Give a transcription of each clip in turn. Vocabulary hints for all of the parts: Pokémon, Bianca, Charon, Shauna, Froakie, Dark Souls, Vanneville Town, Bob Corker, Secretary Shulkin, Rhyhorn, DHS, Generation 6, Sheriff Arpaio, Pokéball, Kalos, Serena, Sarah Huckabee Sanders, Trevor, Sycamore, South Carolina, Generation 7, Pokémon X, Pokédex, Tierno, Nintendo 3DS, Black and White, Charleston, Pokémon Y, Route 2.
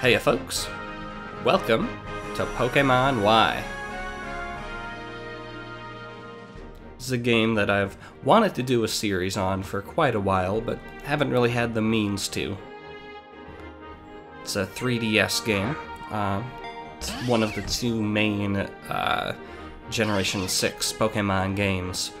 Heya folks, welcome to Pokémon Y. This is a game that I've wanted to do a series on for quite a while, but haven't really had the means to. It's a 3DS game. It's one of the two main Generation 6 Pokémon games.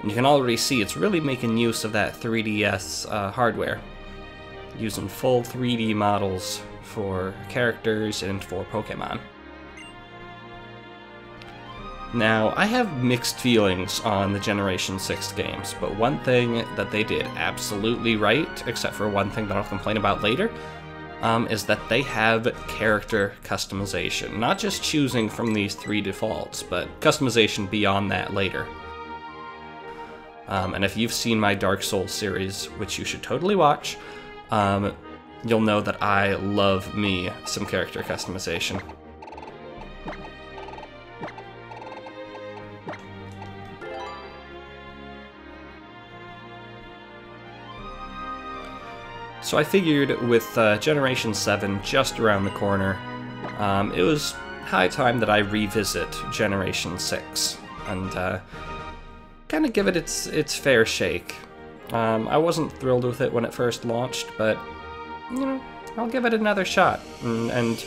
And you can already see it's really making use of that 3DS hardware, using full 3D models for characters and for Pokémon. Now, I have mixed feelings on the Generation 6 games, but one thing that they did absolutely right, except for one thing that I'll complain about later, is that they have character customization. Not just choosing from these three defaults, but customization beyond that later. And if you've seen my Dark Souls series, which you should totally watch, you'll know that I love me some character customization. So I figured with Generation 7 just around the corner, it was high time that I revisit Generation 6 and kind of give it its fair shake. I wasn't thrilled with it when it first launched, but you know, I'll give it another shot and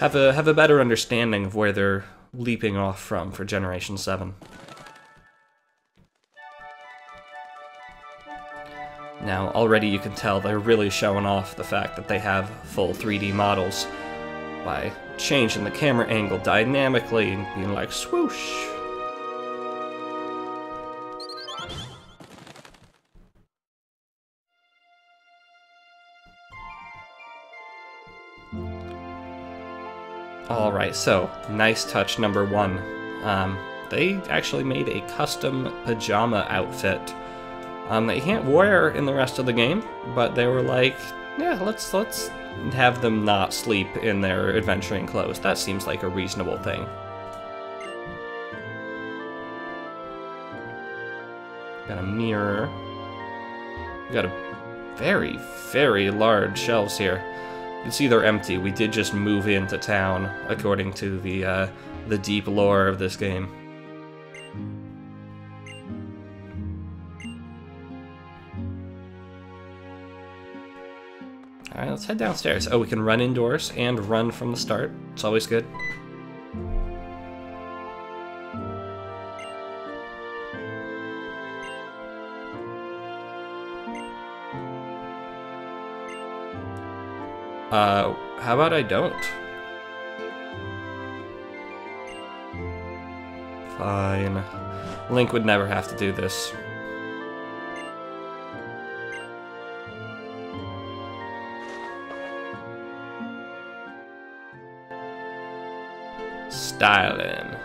have a better understanding of where they're leaping off from for Generation 7. Now, already you can tell they're really showing off the fact that they have full 3D models by changing the camera angle dynamically and being like, swoosh! Alright, so, nice touch number one. They actually made a custom pajama outfit that you can't wear in the rest of the game, but they were like, yeah, let's have them not sleep in their adventuring clothes. That seems like a reasonable thing. Got a mirror. We got a very, very large shelves here. You can see they're empty. We did just move into town, according to the deep lore of this game. Alright, let's head downstairs. Oh, we can run indoors and run from the start. It's always good. How about I don't? Fine. Link would never have to do this. Styling.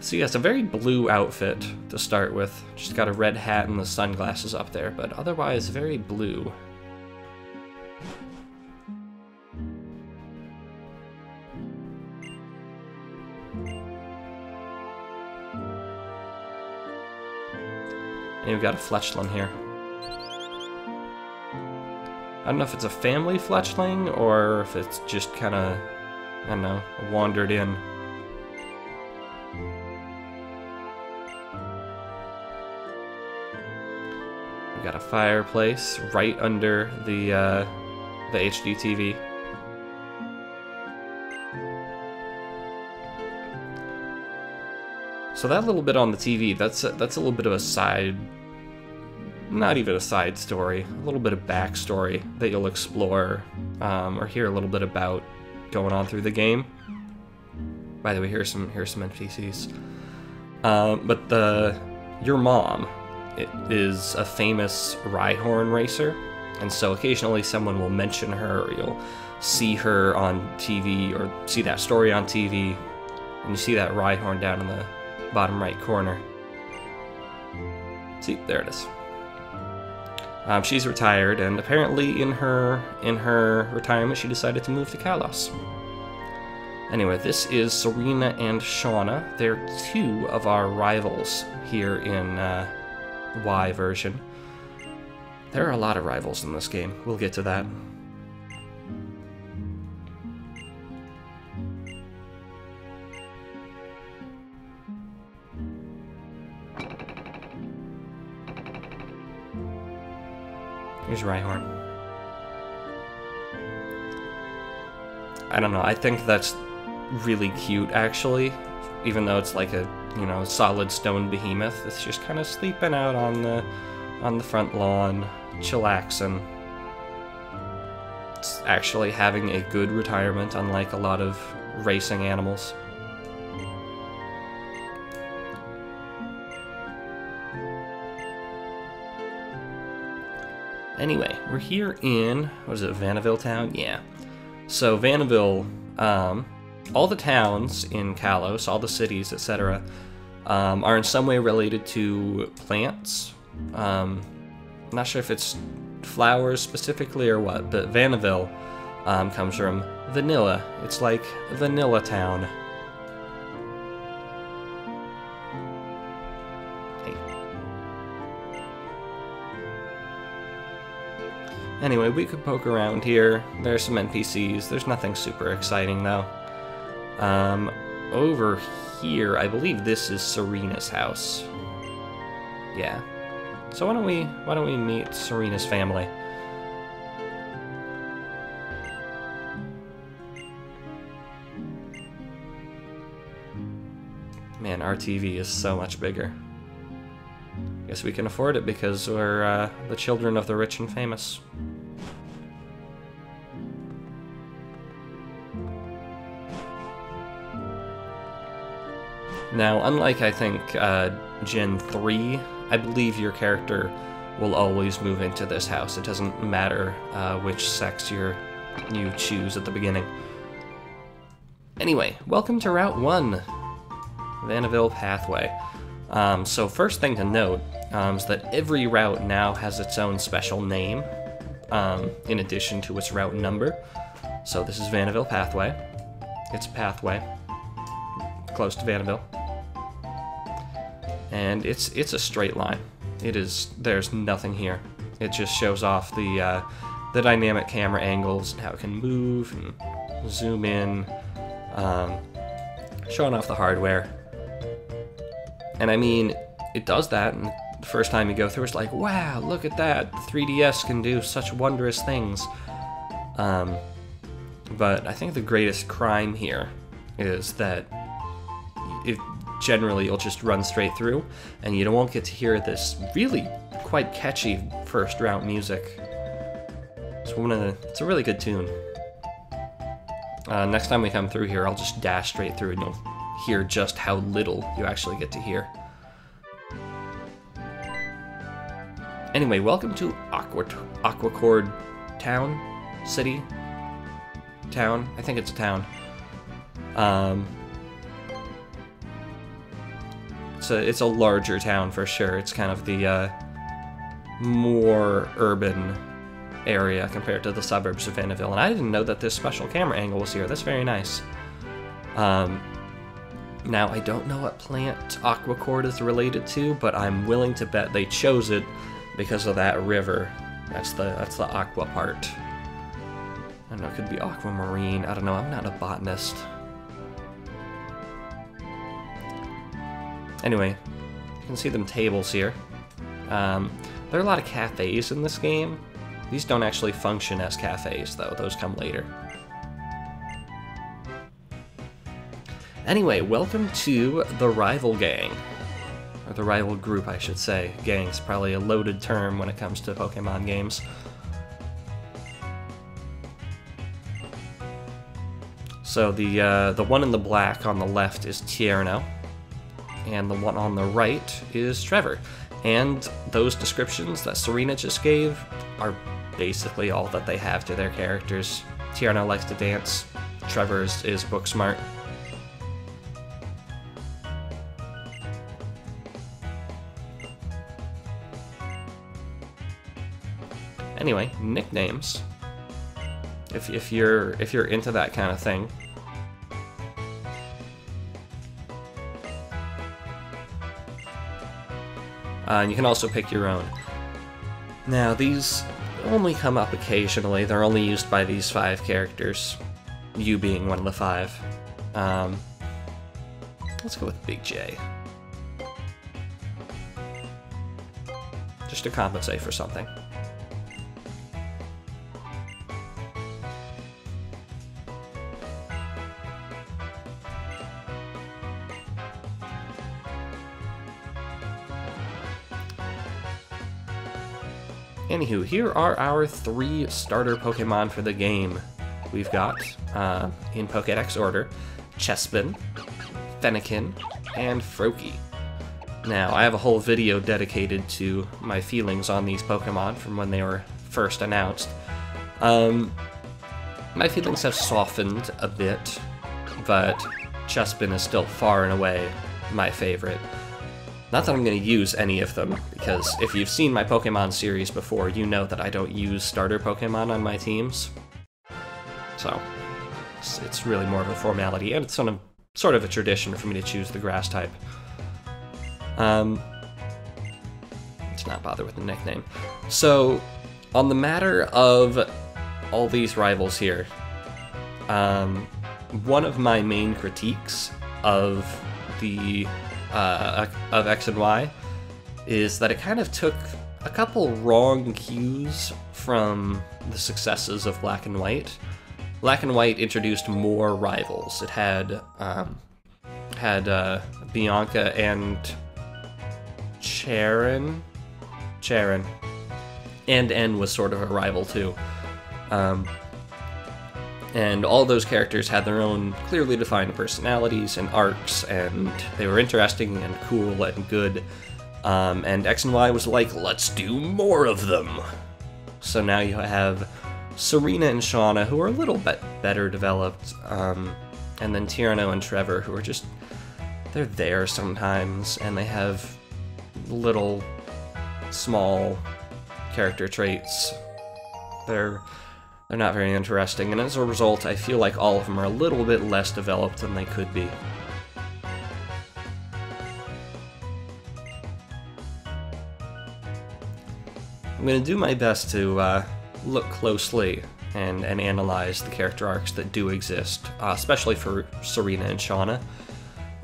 So yes, a very blue outfit to start with. Just got a red hat and the sunglasses up there, but otherwise very blue. And we've got a Fletchling here. I don't know if it's a family Fletchling, or if it's just kind of, I don't know, wandered in. We've got a fireplace right under the HD TV. So that little bit on the TV, that's a little bit of a side... not even a side story, a little bit of backstory that you'll explore or hear a little bit about going on through the game. By the way, here's some NPCs. But your mom is a famous Rhyhorn racer, and so occasionally someone will mention her, or you'll see her on TV, or see that story on TV, and you see that Rhyhorn down in the bottom right corner. See, there it is. She's retired, and apparently in her retirement, she decided to move to Kalos. Anyway, this is Serena and Shauna. They're two of our rivals here in Y version. There are a lot of rivals in this game. We'll get to that. Here's Rhyhorn. I don't know, I think that's really cute, actually. Even though it's like a, you know, solid stone behemoth, it's just kind of sleeping out on the front lawn, chillaxing. It's actually having a good retirement, unlike a lot of racing animals. Anyway, we're here in, what is it, Vanneville Town? Yeah. So Vanneville, all the towns in Kalos, all the cities, etc., are in some way related to plants. I'm not sure if it's flowers specifically or what, but Vanneville comes from vanilla. It's like Vanilla Town. Anyway, we could poke around here. There's some NPCs. There's nothing super exciting, though. Over here, I believe this is Serena's house. Yeah. So why don't we meet Serena's family? Man, our TV is so much bigger. Guess we can afford it because we're the children of the rich and famous. Now, unlike, I think, Gen 3, I believe your character will always move into this house. It doesn't matter which sex you choose at the beginning. Anyway, welcome to Route 1, Vanneville Pathway. So first thing to note is that every route now has its own special name, in addition to its route number. So this is Vanneville Pathway. It's a pathway close to Vanneville. And it's a straight line. It is, there's nothing here. It just shows off the dynamic camera angles and how it can move and zoom in, showing off the hardware. And I mean, it does that, and the first time you go through it's like, wow, look at that, the 3DS can do such wondrous things. But I think the greatest crime here is that it generally you'll just run straight through, and you won't get to hear this really quite catchy first route music. It's a really good tune. Next time we come through here, I'll just dash straight through and you'll hear just how little you actually get to hear. Anyway, welcome to Aquacorde Town, city, town. I think it's a town. It's a larger town for sure. It's kind of the more urban area compared to the suburbs of Vanneville. And I didn't know that this special camera angle was here. That's very nice. Now, I don't know what plant Aquacord is related to, but I'm willing to bet they chose it because of that river. That's the aqua part. I don't know, it could be aquamarine. I don't know, I'm not a botanist. Anyway, you can see them tables here. There are a lot of cafes in this game. These don't actually function as cafes, though. Those come later. Anyway, welcome to the rival gang. Or the rival group, I should say. Gang's probably a loaded term when it comes to Pokemon games. So the one in the black on the left is Tierno, and the one on the right is Trevor. And those descriptions that Serena just gave are basically all that they have to their characters. Tierno likes to dance, Trevor is book smart. Anyway, nicknames. If you're into that kind of thing. And you can also pick your own. Now, these only come up occasionally. They're only used by these 5 characters, you being one of the 5. Let's go with Big J. Just to compensate for something. Anywho, here are our 3 starter Pokemon for the game. We've got, in Pokédex order, Chespin, Fennekin, and Froakie. Now, I have a whole video dedicated to my feelings on these Pokemon from when they were first announced. My feelings have softened a bit, but Chespin is still far and away my favorite. Not that I'm going to use any of them, because if you've seen my Pokemon series before, you know that I don't use starter Pokemon on my teams. So, it's really more of a formality, and it's sort of a tradition for me to choose the grass type. Let's not bother with the nickname. So, on the matter of all these rivals here, one of my main critiques of the of X and Y is that it kind of took a couple wrong cues from the successes of Black and White. Black and White introduced more rivals. It had Bianca and Charon, and N was sort of a rival too, and all those characters had their own clearly defined personalities and arcs, and they were interesting and cool and good, and X and Y was like, let's do more of them. So now you have Serena and Shauna, who are a little bit better developed, and then Tierno and Trevor, who are just, they're there sometimes, and they have little, small character traits. They're not very interesting, and as a result, I feel like all of them are a little bit less developed than they could be. I'm going to do my best to look closely and analyze the character arcs that do exist, especially for Serena and Shauna.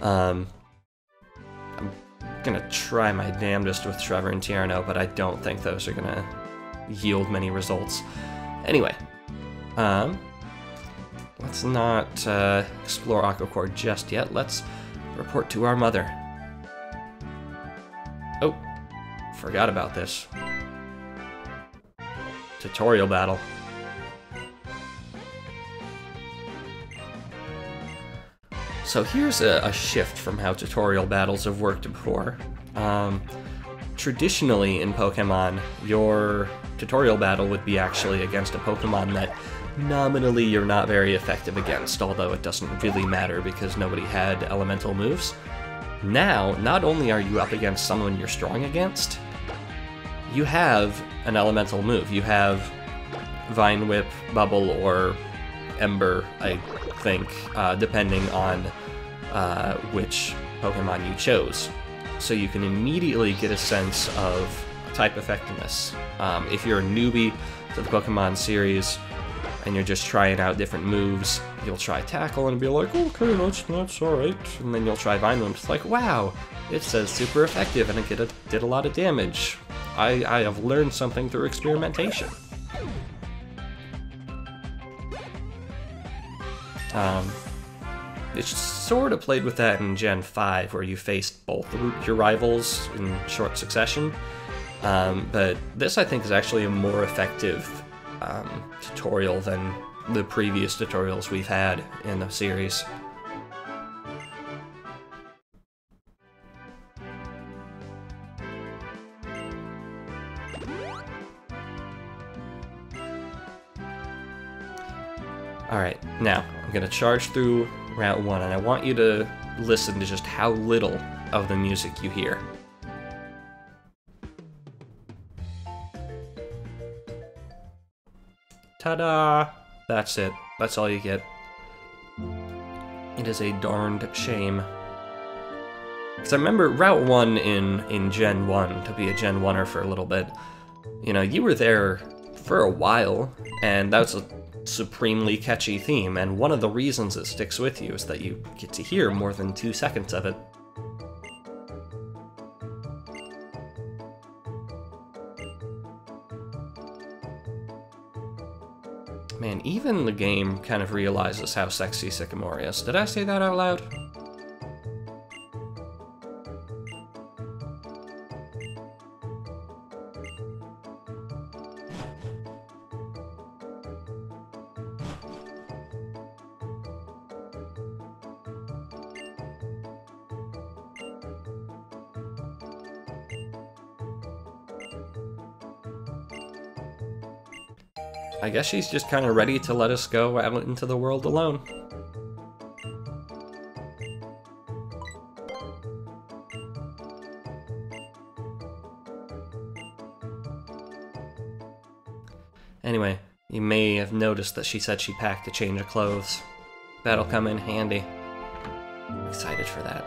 I'm going to try my damnedest with Trevor and Tierno, but I don't think those are going to yield many results. Anyway, let's not explore Aquacorde just yet. Let's report to our mother. Oh, forgot about this. Tutorial battle. So here's a shift from how tutorial battles have worked before. Traditionally in Pokemon, your tutorial battle would be actually against a Pokemon that nominally you're not very effective against, although it doesn't really matter because nobody had elemental moves. Now, not only are you up against someone you're strong against, you have an elemental move. You have Vine Whip, Bubble, or Ember, I think, depending on which Pokemon you chose. So you can immediately get a sense of type effectiveness. If you're a newbie to the Pokemon series and you're just trying out different moves, you'll try Tackle and be like, okay, that's alright. And then you'll try Vine Whip, it's like, wow, it says super effective and it did a lot of damage. I have learned something through experimentation. It's sort of played with that in Gen 5, where you faced both of your rivals in short succession. But this, I think, is actually a more effective tutorial than the previous tutorials we've had in the series. Alright, now, I'm going to charge through Route 1, and I want you to listen to just how little of the music you hear. Ta-da! That's it. That's all you get. It is a darned shame. Because I remember Route 1 in Gen 1, to be a Gen 1er for a little bit, You know, you were there for a while, and that's a supremely catchy theme, and one of the reasons it sticks with you is that you get to hear more than 2 seconds of it. Man, even the game kind of realizes how sexy Sycamore is. Did I say that out loud? I guess she's just kind of ready to let us go out into the world alone. Anyway, you may have noticed that she said she packed a change of clothes. That'll come in handy. I'm excited for that.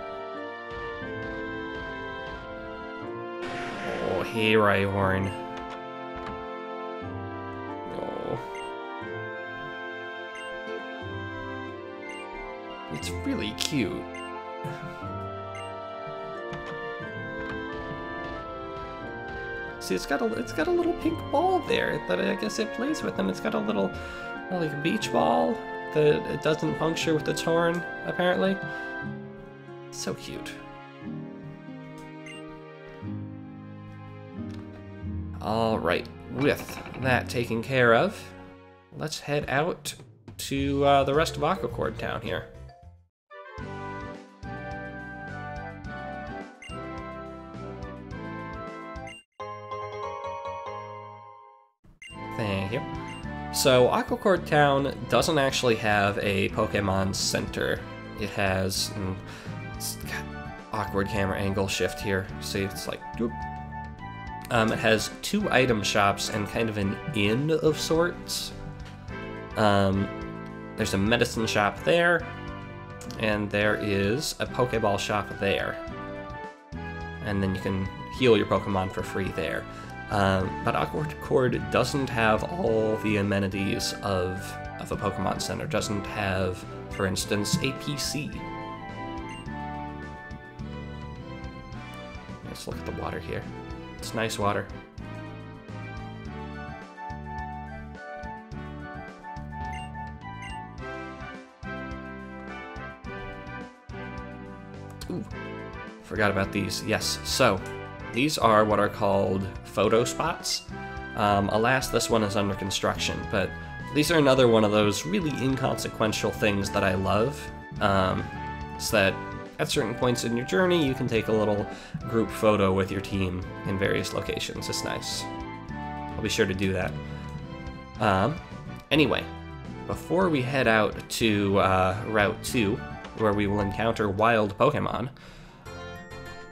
Oh, hey, Rhyhorn. It's really cute. See, it's got a little pink ball there that I guess it plays with, and it's got a little like beach ball that it doesn't puncture with its horn, apparently. So cute. All right, with that taken care of, let's head out to the rest of Aquacorde Town here. So Aquacorde Town doesn't actually have a Pokémon Center. It has, it's got awkward camera angle shift here. See, it's like, whoop. It has 2 item shops and kind of an inn of sorts. There's a medicine shop there, and there is a Pokéball shop there. And then you can heal your Pokémon for free there. But Aquacorde doesn't have all the amenities of a Pokemon Center. Doesn't have, for instance, a PC. Let's look at the water here. It's nice water. Ooh, forgot about these. Yes, so these are what are called photo spots. Alas, this one is under construction, but these are another one of those really inconsequential things that I love. So that at certain points in your journey, you can take a little group photo with your team in various locations. It's nice. I'll be sure to do that. Anyway, before we head out to Route 2, where we will encounter wild Pokemon,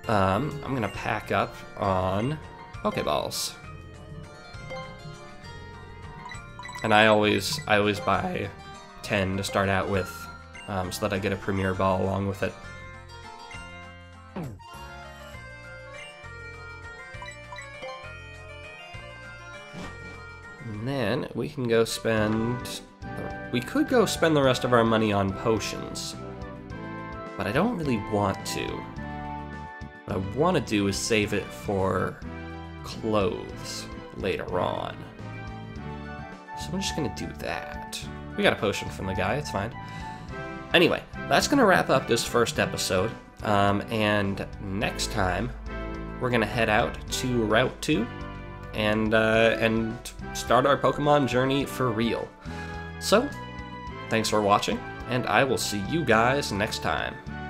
I'm gonna pack up on Pokeballs, and I always buy 10 to start out with, so that I get a Premier Ball along with it. And then we can go spend. We could go spend the rest of our money on potions, but I don't really want to. What I want to do is save it for clothes later on. So I'm just going to do that. We got a potion from the guy, it's fine. Anyway, that's going to wrap up this first episode. And next time, we're going to head out to Route 2 and start our Pokemon journey for real. So, thanks for watching, and I will see you guys next time.